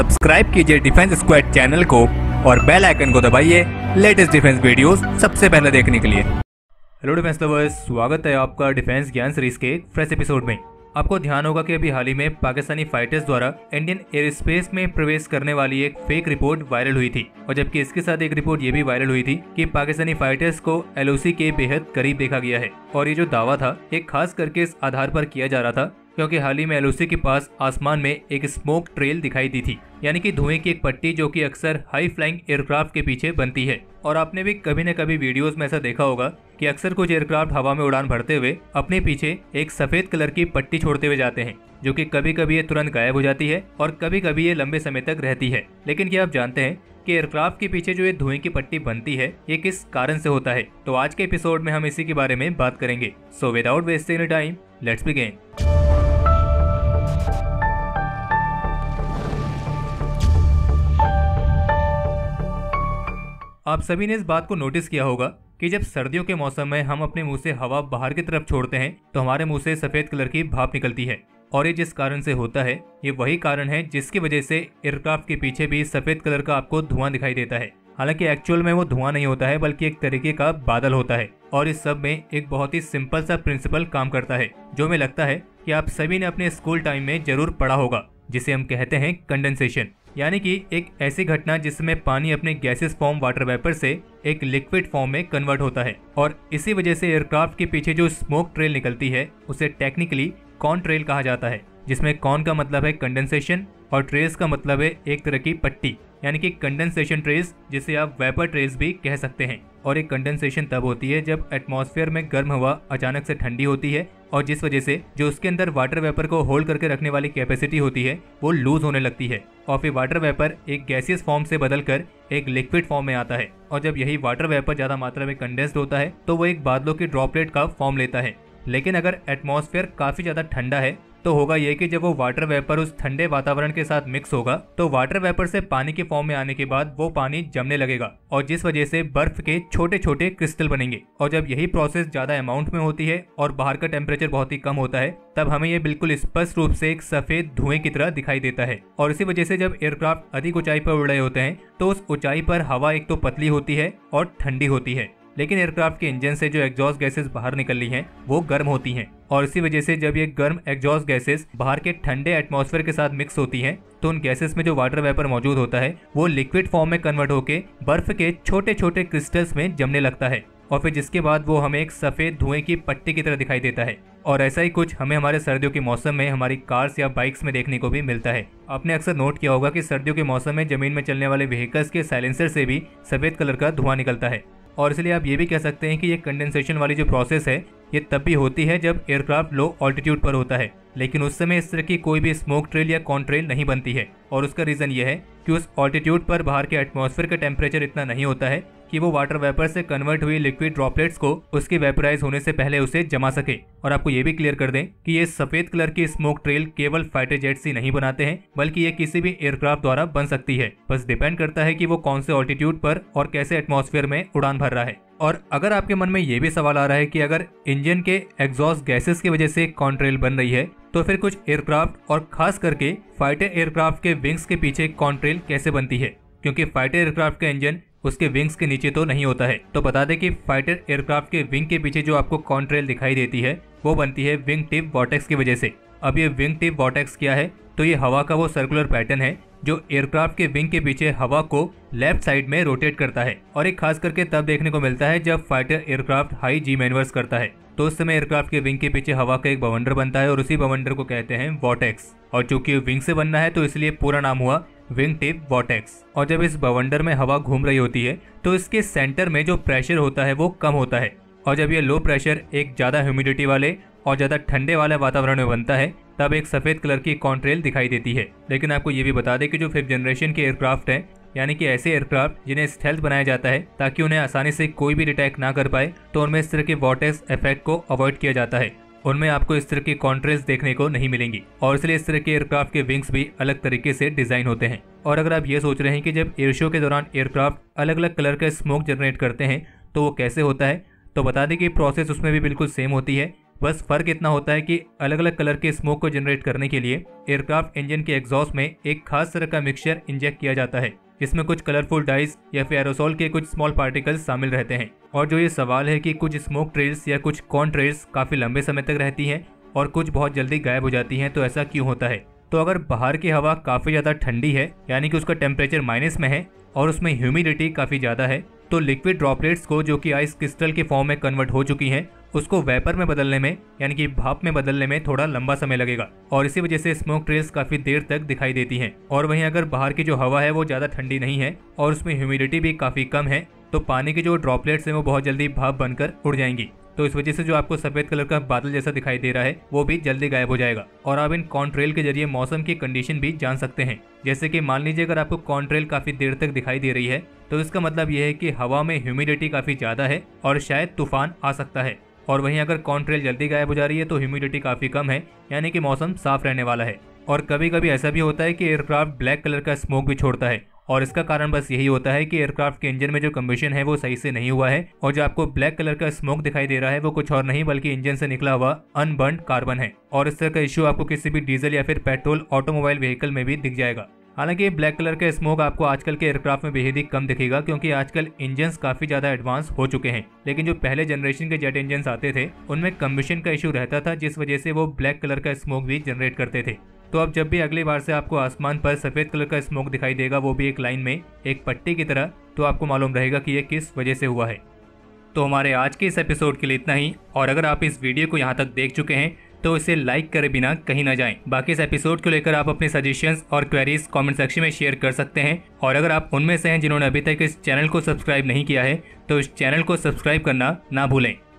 Subscribe कीजिए defence squad channel को और बेल आइकन को दबाइए लेटेस्ट डिफेंस वीडियोस सबसे पहले देखने के लिए। हेलो डिफेंस लवर्स, स्वागत है आपका डिफेंस ज्ञान सीरीज के फ्रेश एपिसोड में। आपको ध्यान होगा कि अभी हाल ही में पाकिस्तानी फाइटर्स द्वारा इंडियन एयर स्पेस में प्रवेश करने वाली एक फेक रिपोर्ट वायरल हुई थी, और जबकि इसके साथ एक रिपोर्ट ये भी वायरल हुई थी कि पाकिस्तानी फाइटर्स को LOC के बेहद करीब देखा गया है। और ये जो दावा था एक खास करके इस आधार पर किया जा रहा था क्योंकि हाल ही में LOC के पास आसमान में एक स्मोक ट्रेल दिखाई दी थी, यानी कि धुएं की एक पट्टी जो कि अक्सर हाई फ्लाइंग एयरक्राफ्ट के पीछे बनती है। और आपने भी कभी न कभी वीडियोस में ऐसा देखा होगा कि अक्सर कुछ एयरक्राफ्ट हवा में उड़ान भरते हुए अपने पीछे एक सफेद कलर की पट्टी छोड़ते हुए जाते हैं, जो कि कभी कभी ये तुरंत गायब हो जाती है और कभी कभी ये लंबे समय तक रहती है। लेकिन क्या आप जानते हैं कि एयरक्राफ्ट के पीछे जो ये धुएं की पट्टी बनती है ये किस कारण से होता है? तो आज के एपिसोड में हम इसी के बारे में बात करेंगे। So without wasting time let's begin. आप सभी ने इस बात को नोटिस किया होगा कि जब सर्दियों के मौसम में हम अपने मुंह से हवा बाहर की तरफ छोड़ते हैं तो हमारे मुंह से सफेद कलर की भाप निकलती है, और ये जिस कारण से होता है ये वही कारण है जिसकी वजह से एयरक्राफ्ट के पीछे भी सफेद कलर का आपको धुआं दिखाई देता है। हालांकि एक्चुअल में वो धुआं नहीं होता है बल्कि एक तरीके का बादल होता है, और इस सब में एक बहुत ही सिंपल सा प्रिंसिपल काम करता है जो हमें लगता है कि आप सभी ने अपने स्कूल टाइम में जरूर पढ़ा होगा, जिसे हम कहते हैं कंडेंसेशन, यानी कि एक ऐसी घटना जिसमें पानी अपने गैसेस फॉर्म वाटर वेपर से एक लिक्विड फॉर्म में कन्वर्ट होता है। और इसी वजह से एयरक्राफ्ट के पीछे जो स्मोक ट्रेल निकलती है उसे टेक्निकली कॉन ट्रेल कहा जाता है, जिसमें कॉन का मतलब है कंडेंसेशन और ट्रेस का मतलब है एक तरह की पट्टी, यानी कि कंडेंसेशन ट्रेस, जिसे आप वेपर ट्रेस भी कह सकते हैं। और एक कंडेंसेशन तब होती है जब एटमॉस्फेयर में गर्म हवा अचानक से ठंडी होती है, और जिस वजह से जो उसके अंदर वाटर वेपर को होल्ड करके रखने वाली कैपेसिटी होती है वो लूज होने लगती है, और फिर वाटर वेपर एक गैसियस फॉर्म से बदलकर एक लिक्विड फॉर्म में आता है। और जब यही वाटर वेपर ज्यादा मात्रा में कंडेंस्ड होता है तो वो एक बादलों की ड्रॉपलेट का फॉर्म लेता है। लेकिन अगर एटमॉस्फेयर काफी ज्यादा ठंडा है तो होगा ये कि जब वो वाटर वेपर उस ठंडे वातावरण के साथ मिक्स होगा तो वाटर वेपर से पानी के फॉर्म में आने के बाद वो पानी जमने लगेगा, और जिस वजह से बर्फ के छोटे छोटे क्रिस्टल बनेंगे। और जब यही प्रोसेस ज्यादा अमाउंट में होती है और बाहर का टेम्परेचर बहुत ही कम होता है तब हमें ये बिल्कुल स्पष्ट रूप से एक सफेद धुएं की तरह दिखाई देता है। और इसी वजह से जब एयरक्राफ्ट अधिक ऊंचाई पर उड़ रहे होते हैं तो उस ऊंचाई पर हवा एक तो पतली होती है और ठंडी होती है, लेकिन एयरक्राफ्ट के इंजन से जो एग्जॉस्ट गैसेस बाहर निकल रही हैं वो गर्म होती हैं, और इसी वजह से जब ये गर्म एग्जॉस्ट गैसेस बाहर के ठंडे एटमॉस्फेयर के साथ मिक्स होती हैं तो उन गैसेस में जो वाटर वेपर मौजूद होता है वो लिक्विड फॉर्म में कन्वर्ट होकर बर्फ के छोटे छोटे क्रिस्टल्स में जमने लगता है, और फिर जिसके बाद वो हमें एक सफेद धुएं की पट्टी की तरह दिखाई देता है। और ऐसा ही कुछ हमें हमारे सर्दियों के मौसम में हमारी कार्स या बाइक्स में देखने को भी मिलता है। आपने अक्सर नोट किया होगा कि सर्दियों के मौसम में जमीन में चलने वाले व्हीकल्स के साइलेंसर से भी सफेद कलर का धुआं निकलता है, और इसलिए आप ये भी कह सकते हैं कि ये कंडेंसेशन वाली जो प्रोसेस है ये तब भी होती है जब एयरक्राफ्ट लो ऑल्टीट्यूड पर होता है, लेकिन उस समय इस तरह की कोई भी स्मोक ट्रेल या कॉन ट्रेल नहीं बनती है। और उसका रीजन ये है कि उस ऑल्टीट्यूड पर बाहर के एटमॉस्फेयर का टेम्परेचर इतना नहीं होता है कि वो वाटर वेपर से कन्वर्ट हुई लिक्विड ड्रॉपलेट्स को उसके वेपराइज होने से पहले उसे जमा सके। और आपको ये भी क्लियर कर दें कि ये सफेद कलर की स्मोक ट्रेल केवल फाइटर जेट्स ही नहीं बनाते हैं, बल्कि ये किसी भी एयरक्राफ्ट द्वारा बन सकती है, बस डिपेंड करता है कि वो कौन से ऑल्टीट्यूड पर और कैसे एटमॉस्फेयर में उड़ान भर रहा है। और अगर आपके मन में ये भी सवाल आ रहा है कि अगर इंजन के एग्जॉस्ट गैसेस की वजह से कॉन ट्रेल बन रही है तो फिर कुछ एयरक्राफ्ट और खास करके फाइटर एयरक्राफ्ट के विंग्स के पीछे कॉन ट्रेल कैसे बनती है, क्योंकि फाइटर एयरक्राफ्ट का इंजन उसके विंग्स के नीचे तो नहीं होता है। तो बता दें कि फाइटर एयरक्राफ्ट के विंग के पीछे जो आपको कॉन ट्रेल दिखाई देती है वो बनती है विंग टिप वॉर्टेक्स की वजह से। अब ये विंग टिप वॉर्टेक्स क्या है? तो ये हवा का वो सर्कुलर पैटर्न है जो एयरक्राफ्ट के विंग के पीछे हवा को लेफ्ट साइड में रोटेट करता है, और एक खास करके तब देखने को मिलता है जब fighter aircraft high G manoeuvres करता है तो उस समय एयरक्राफ्ट के विंग के पीछे हवा का एक बवंडर बनता है, और उसी बवंडर को कहते हैं वॉर्टेक्स। और चूंकि विंग से बनना है तो इसलिए पूरा नाम हुआ विंग टिप वॉर्टेक्स। और जब इस बवंडर में हवा घूम रही होती है तो इसके सेंटर में जो प्रेशर होता है वो कम होता है, और जब ये लो प्रेशर एक ज्यादा ह्यूमिडिटी वाले और ज्यादा ठंडे वाले वातावरण में बनता है तब एक सफेद कलर की कॉन ट्रेल दिखाई देती है। लेकिन आपको ये भी बता दें कि जो 5th जनरेशन के एयरक्राफ्ट हैं, यानी कि ऐसे एयरक्राफ्ट जिन्हें स्टेल्थ बनाया जाता है ताकि उन्हें आसानी से कोई भी अटैक ना कर पाए, तो उनमें इस तरह के वॉर्टेक्स इफेक्ट को अवॉइड किया जाता है। उनमें आपको इस तरह की कॉन ट्रेल्स देखने को नहीं मिलेंगी, और इसलिए इस तरह के एयरक्राफ्ट के विंग्स भी अलग तरीके से डिजाइन होते हैं। और अगर आप ये सोच रहे हैं कि जब एयर शो के दौरान एयरक्राफ्ट अलग अलग कलर का स्मोक जनरेट करते हैं तो वो कैसे होता है, तो बता दें कि प्रोसेस उसमें भी बिल्कुल सेम होती है। बस फर्क इतना होता है कि अलग अलग कलर के स्मोक को जनरेट करने के लिए एयरक्राफ्ट इंजन के एग्जॉस्ट में एक खास तरह का मिक्सचर इंजेक्ट किया जाता है, इसमें कुछ कलरफुल डाइस या फिर एरोसोल के कुछ स्मॉल पार्टिकल्स शामिल रहते हैं। और जो ये सवाल है कि कुछ स्मोक ट्रेल्स या कुछ कॉर्न ट्रेल्स काफी लंबे समय तक रहती हैं और कुछ बहुत जल्दी गायब हो जाती हैं, तो ऐसा क्यों होता है? तो अगर बाहर की हवा काफी ज्यादा ठंडी है, यानी कि उसका टेम्परेचर माइनस में है और उसमें ह्यूमिडिटी काफी ज्यादा है, तो लिक्विड ड्रॉपलेट्स को जो कि आइस क्रिस्टल के फॉर्म में कन्वर्ट हो चुकी हैं उसको वेपर में बदलने में, यानी कि भाप में बदलने में थोड़ा लंबा समय लगेगा और इसी वजह से स्मोक ट्रेल्स काफी देर तक दिखाई देती हैं। और वहीं अगर बाहर की जो हवा है वो ज्यादा ठंडी नहीं है और उसमें ह्यूमिडिटी भी काफी कम है, तो पानी के जो ड्रॉपलेट्स हैं वो बहुत जल्दी भाप बनकर उड़ जाएंगी, तो इस वजह से जो आपको सफेद कलर का बादल जैसा दिखाई दे रहा है वो भी जल्दी गायब हो जाएगा। और आप इन कॉन्ट्रेल के जरिए मौसम की कंडीशन भी जान सकते हैं। जैसे कि मान लीजिए अगर आपको कॉन्ट्रेल काफी देर तक दिखाई दे रही है, तो इसका मतलब यह है कि हवा में ह्यूमिडिटी काफी ज्यादा है और शायद तूफान आ सकता है। और वहीं अगर कॉन्ट्रेल जल्दी गायब हो जा रही है तो ह्यूमिडिटी काफी कम है, यानी कि मौसम साफ रहने वाला है। और कभी कभी ऐसा भी होता है कि एयरक्राफ्ट ब्लैक कलर का स्मोक भी छोड़ता है, और इसका कारण बस यही होता है कि एयरक्राफ्ट के इंजन में जो कम्बशन है वो सही से नहीं हुआ है और जो आपको ब्लैक कलर का स्मोक दिखाई दे रहा है वो कुछ और नहीं बल्कि इंजन से निकला हुआ अनबर्न्ड कार्बन है। और इस तरह का इश्यू आपको किसी भी डीजल या फिर पेट्रोल ऑटोमोबाइल व्हीकल में भी दिख जाएगा। हालांकि ब्लैक कलर का स्मोक आपको आजकल के एयरक्राफ्ट में बेहद ही कम दिखेगा, क्योंकि आजकल इंजन्स काफी ज्यादा एडवांस हो चुके हैं, लेकिन जो पहले जनरेशन के जेट इंजन्स आते थे उनमें कम्बशन का इश्यू रहता था, जिस वजह से वो ब्लैक कलर का स्मोक भी जनरेट करते थे। तो अब जब भी अगली बार से आपको आसमान पर सफेद कलर का स्मोक दिखाई देगा, वो भी एक लाइन में एक पट्टी की तरह, तो आपको मालूम रहेगा कि ये किस वजह से हुआ है। तो हमारे आज के इस एपिसोड के लिए इतना ही, और अगर आप इस वीडियो को यहाँ तक देख चुके हैं तो इसे लाइक करे बिना कहीं ना जाएं। बाकी इस एपिसोड को लेकर आप अपने सजेशंस और क्वेरीज कमेंट सेक्शन में शेयर कर सकते हैं, और अगर आप उनमें से हैं जिन्होंने अभी तक इस चैनल को सब्सक्राइब नहीं किया है तो इस चैनल को सब्सक्राइब करना ना भूलें।